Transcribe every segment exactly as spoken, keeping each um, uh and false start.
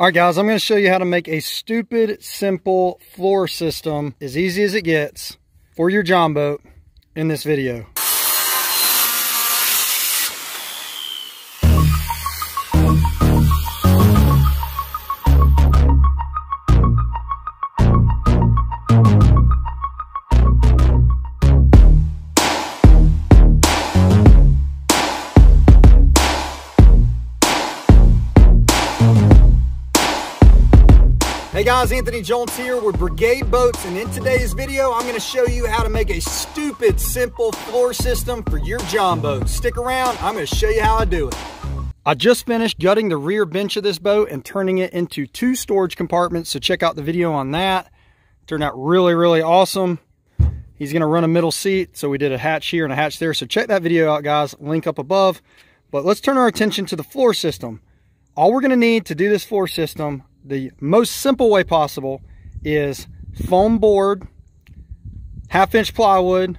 All right, guys, I'm going to show you how to make a stupid, simple floor system, as easy as it gets, for your Jon Boat in this video. Hey guys, Anthony Jones here with Brigade Boats, and in today's video, I'm gonna show you how to make a stupid, simple floor system for your Jon Boat. Stick around, I'm gonna show you how I do it. I just finished gutting the rear bench of this boat and turning it into two storage compartments, so check out the video on that. Turned out really, really awesome. He's gonna run a middle seat, so we did a hatch here and a hatch there, so check that video out, guys, link up above. But let's turn our attention to the floor system. All we're gonna need to do this floor system, the most simple way possible, is foam board, half inch plywood,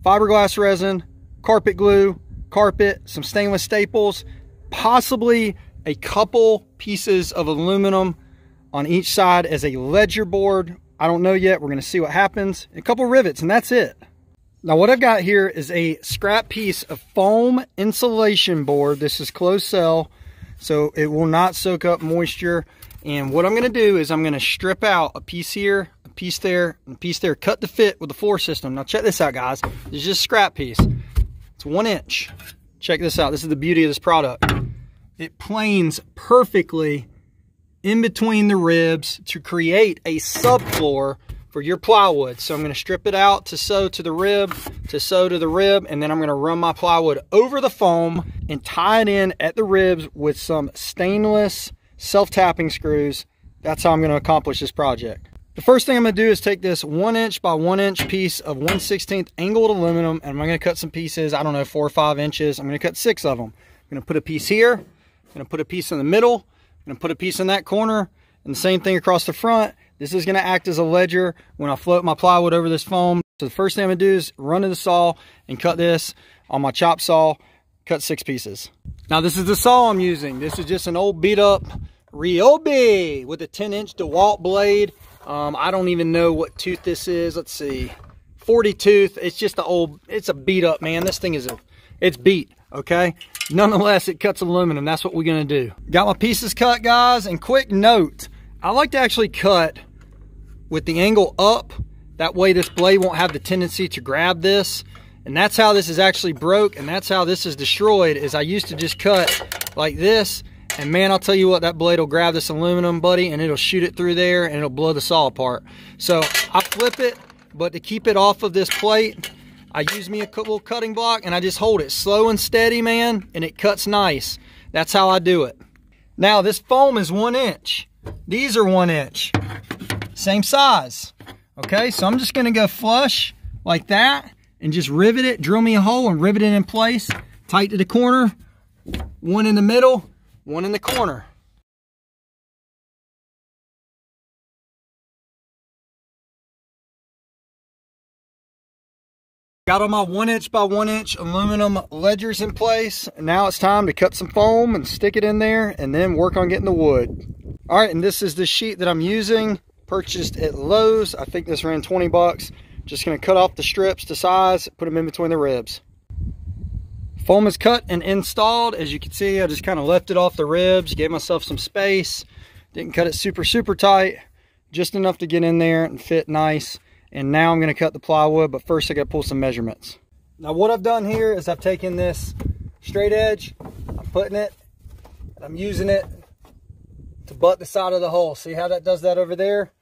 fiberglass resin, carpet glue, carpet, some stainless staples, possibly a couple pieces of aluminum on each side as a ledger board. I don't know yet. We're going to see what happens. A couple rivets, and that's it. Now what I've got here is a scrap piece of foam insulation board. This is closed cell, so it will not soak up moisture. And what I'm going to do is I'm going to strip out a piece here, a piece there, and a piece there, cut to fit with the floor system. Now check this out, guys. This is just a scrap piece. It's one inch. Check this out. This is the beauty of this product. It planes perfectly in between the ribs to create a subfloor for your plywood. So I'm going to strip it out to sew to the rib, to sew to the rib, and then I'm going to run my plywood over the foam and tie it in at the ribs with some stainless self-tapping screws. That's how I'm going to accomplish this project. The first thing I'm going to do is take this one inch by one inch piece of one sixteenth angled aluminum, and I'm going to cut some pieces. I don't know, four or five inches. I'm going to cut six of them. I'm going to put a piece here. I'm going to put a piece in the middle. I'm going to put a piece in that corner, and the same thing across the front. This is going to act as a ledger when I float my plywood over this foam. So the first thing I'm going to do is run to the saw and cut this on my chop saw. Cut six pieces. Now this is the saw I'm using. This is just an old beat up Ryobi with a ten inch DeWalt blade. Um, I don't even know what tooth this is. Let's see, forty tooth. It's just the old, it's a beat up, man. This thing is, a, it's beat, okay? Nonetheless, it cuts aluminum. That's what we're gonna do. Got my pieces cut, guys, and quick note, I like to actually cut with the angle up. That way this blade won't have the tendency to grab this. And that's how this is actually broke, and that's how this is destroyed, is I used to just cut like this, and man, I'll tell you what, that blade will grab this aluminum, buddy, and it'll shoot it through there, and it'll blow the saw apart. So I flip it, but to keep it off of this plate, I use me a little cutting block, and I just hold it slow and steady, man, and it cuts nice. That's how I do it. Now, this foam is one inch. These are one inch. Same size. Okay, so I'm just gonna go flush like that, and just rivet it, drill me a hole and rivet it in place, tight to the corner, one in the middle, one in the corner. Got all my one inch by one inch aluminum ledgers in place. And now it's time to cut some foam and stick it in there and then work on getting the wood. All right, and this is the sheet that I'm using, purchased at Lowe's. I think this ran twenty bucks. Just gonna cut off the strips to size, put them in between the ribs. Foam is cut and installed. As you can see, I just kind of left it off the ribs, gave myself some space. Didn't cut it super, super tight, just enough to get in there and fit nice. And now I'm gonna cut the plywood, but first I gotta pull some measurements. Now what I've done here is I've taken this straight edge, I'm putting it, and I'm using it to butt the side of the hole. See how that does that over there?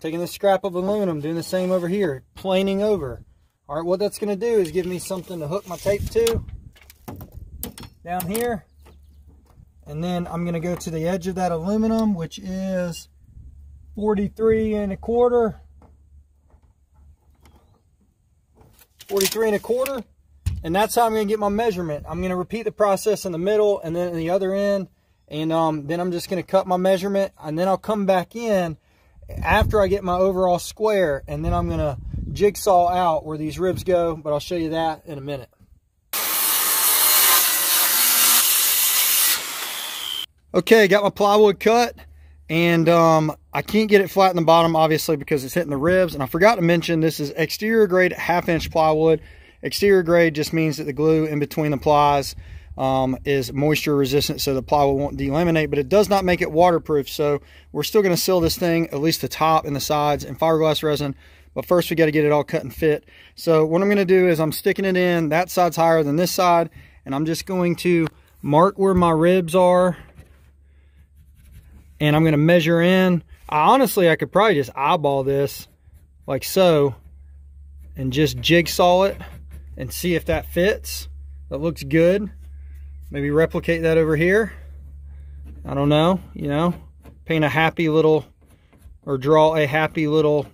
Taking this scrap of aluminum, doing the same over here, planing over. All right, what that's gonna do is give me something to hook my tape to down here. And then I'm gonna go to the edge of that aluminum, which is forty-three and a quarter. forty-three and a quarter. And that's how I'm gonna get my measurement. I'm gonna repeat the process in the middle and then in the other end. And um, then I'm just gonna cut my measurement, and then I'll come back in after I get my overall square, and then I'm gonna jigsaw out where these ribs go, but I'll show you that in a minute. Okay, got my plywood cut. And um, I can't get it flat in the bottom, obviously, because it's hitting the ribs. And I forgot to mention, this is exterior grade half-inch plywood. Exterior grade just means that the glue in between the plies um, is moisture resistant, so the plywood won't delaminate, but it does not make it waterproof. So we're still going to seal this thing, at least the top and the sides, in fiberglass resin. But first, we got to get it all cut and fit. So what I'm going to do is I'm sticking it in. That side's higher than this side. And I'm just going to mark where my ribs are. And I'm going to measure in. I honestly, I could probably just eyeball this like so and just jigsaw it and see if that fits. That looks good. Maybe replicate that over here. I don't know, you know, paint a happy little, or draw a happy little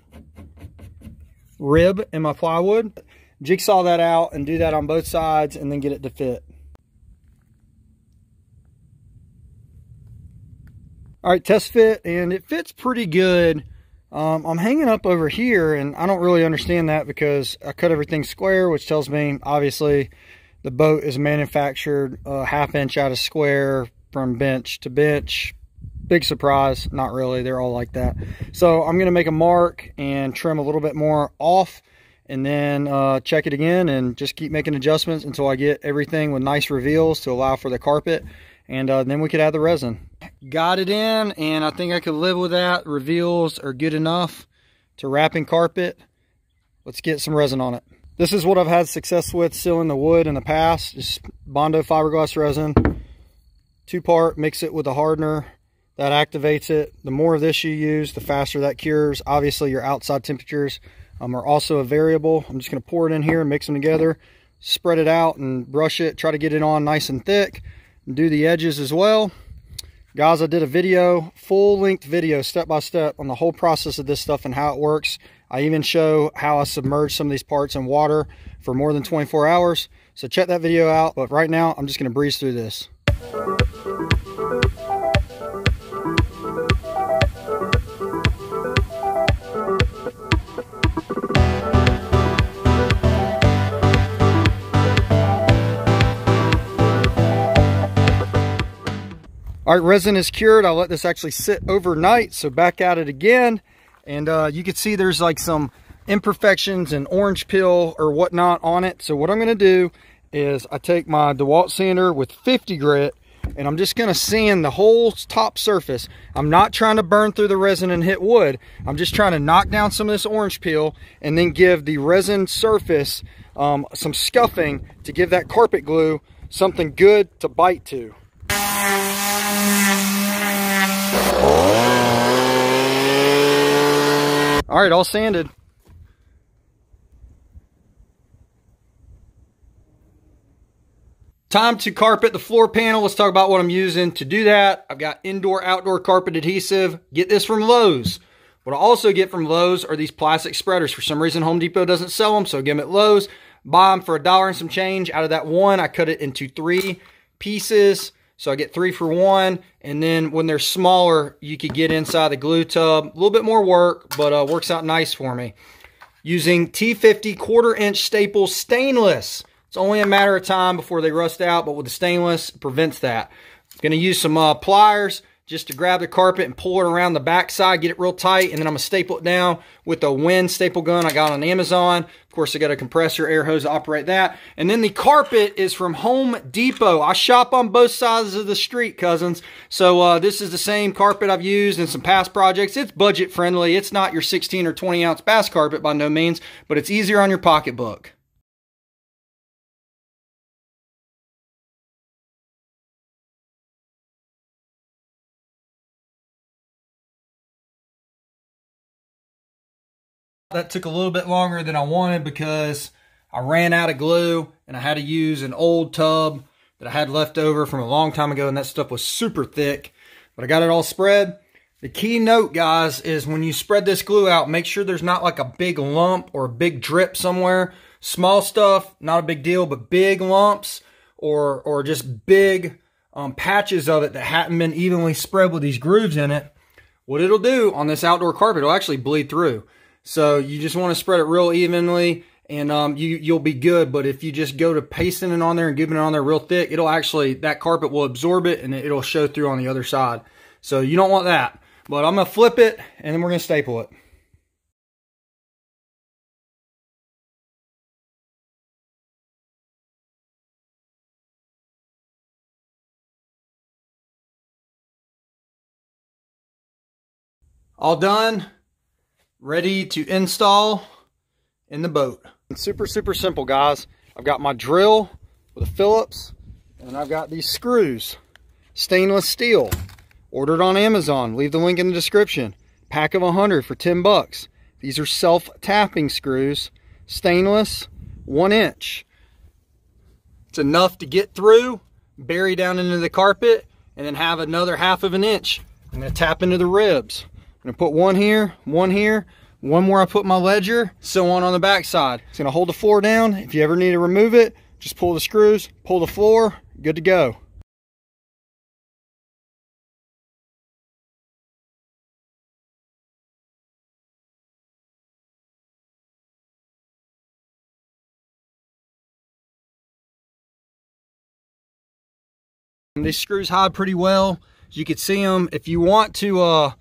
rib in my plywood. Jigsaw that out and do that on both sides and then get it to fit. All right, test fit, and it fits pretty good. Um, I'm hanging up over here, and I don't really understand that because I cut everything square, which tells me, obviously, the boat is manufactured a half inch out of square from bench to bench. Big surprise, not really. They're all like that. So I'm going to make a mark and trim a little bit more off, and then uh, check it again and just keep making adjustments until I get everything with nice reveals to allow for the carpet. And uh, then we could add the resin. Got it in, and I think I could live with that. Reveals are good enough to wrap in carpet. Let's get some resin on it. This is what I've had success with sealing the wood in the past. Just Bondo fiberglass resin, two-part, mix it with a hardener. That activates it. The more of this you use, the faster that cures. Obviously, your outside temperatures um, are also a variable. I'm just gonna pour it in here and mix them together, spread it out and brush it, try to get it on nice and thick. Do the edges as well, guys. I did a video, full length video, step by step on the whole process of this stuff and how it works. I even show how I submerge some of these parts in water for more than twenty-four hours, so check that video out. But right now I'm just going to breeze through this. All right, resin is cured. I let this actually sit overnight, so back at it again. And uh, you can see there's like some imperfections and orange peel or whatnot on it. So what I'm gonna do is I take my DeWalt sander with fifty grit, and I'm just gonna sand the whole top surface. I'm not trying to burn through the resin and hit wood. I'm just trying to knock down some of this orange peel and then give the resin surface um, some scuffing to give that carpet glue something good to bite to. All right, all sanded. Time to carpet the floor panel. Let's talk about what I'm using to do that. I've got indoor, outdoor carpet adhesive. Get this from Lowe's. What I also get from Lowe's are these plastic spreaders. For some reason, Home Depot doesn't sell them, so I get them at Lowe's. Buy them for a dollar and some change. Out of that one, I cut it into three pieces. So I get three for one, and then when they're smaller, you could get inside the glue tub. A little bit more work, but uh, works out nice for me. Using T fifty quarter inch staple stainless. It's only a matter of time before they rust out, but with the stainless, it prevents that. I'm gonna use some uh, pliers just to grab the carpet and pull it around the backside, get it real tight, and then I'm gonna staple it down with a wind staple gun I got on Amazon. Of course, I got a compressor air hose to operate that. And then the carpet is from Home Depot. I shop on both sides of the street, cousins. So uh, this is the same carpet I've used in some past projects. It's budget friendly. It's not your sixteen or twenty ounce bass carpet by no means, but it's easier on your pocketbook. That took a little bit longer than I wanted because I ran out of glue and I had to use an old tub that I had left over from a long time ago, and that stuff was super thick, but I got it all spread. The key note, guys, is when you spread this glue out, make sure there's not like a big lump or a big drip somewhere. Small stuff, not a big deal, but big lumps or, or just big um, patches of it that hadn't been evenly spread with these grooves in it. What it'll do on this outdoor carpet, it'll actually bleed through. So you just want to spread it real evenly, and um, you, you'll be good. But if you just go to pasting it on there and giving it on there real thick, it'll actually, that carpet will absorb it and it'll show through on the other side. So you don't want that. But I'm going to flip it, and then we're going to staple it. All done, ready to install in the boat. It's super, super simple, guys. I've got my drill with a Phillips, and I've got these screws, stainless steel, ordered on Amazon. Leave the link in the description. Pack of one hundred for ten bucks. These are self-tapping screws, stainless, one inch. It's enough to get through, bury down into the carpet, and then have another half of an inch. I'm gonna tap into the ribs. I'm gonna put one here, one here, one where I put my ledger, so on on the backside. It's gonna hold the floor down. If you ever need to remove it, just pull the screws, pull the floor, good to go. And these screws hide pretty well. You can see them. If you want to, uh,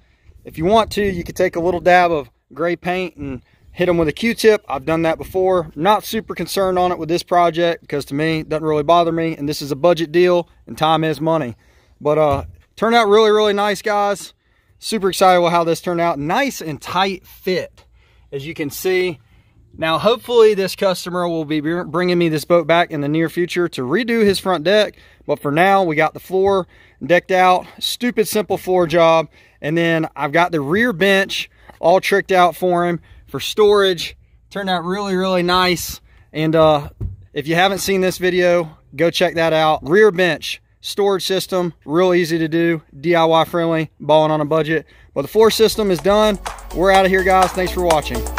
If you want to, you could take a little dab of gray paint and hit them with a Q-tip. I've done that before. Not super concerned on it with this project because to me, it doesn't really bother me. And this is a budget deal and time is money. But uh, turned out really, really nice, guys. Super excited with how this turned out. Nice and tight fit, as you can see. Now, hopefully this customer will be bringing me this boat back in the near future to redo his front deck. But for now, we got the floor decked out. Stupid simple floor job. And then I've got the rear bench all tricked out for him for storage. Turned out really, really nice. And uh, if you haven't seen this video, go check that out. Rear bench storage system, real easy to do, D I Y friendly, balling on a budget. But the floor system is done. We're out of here, guys. Thanks for watching.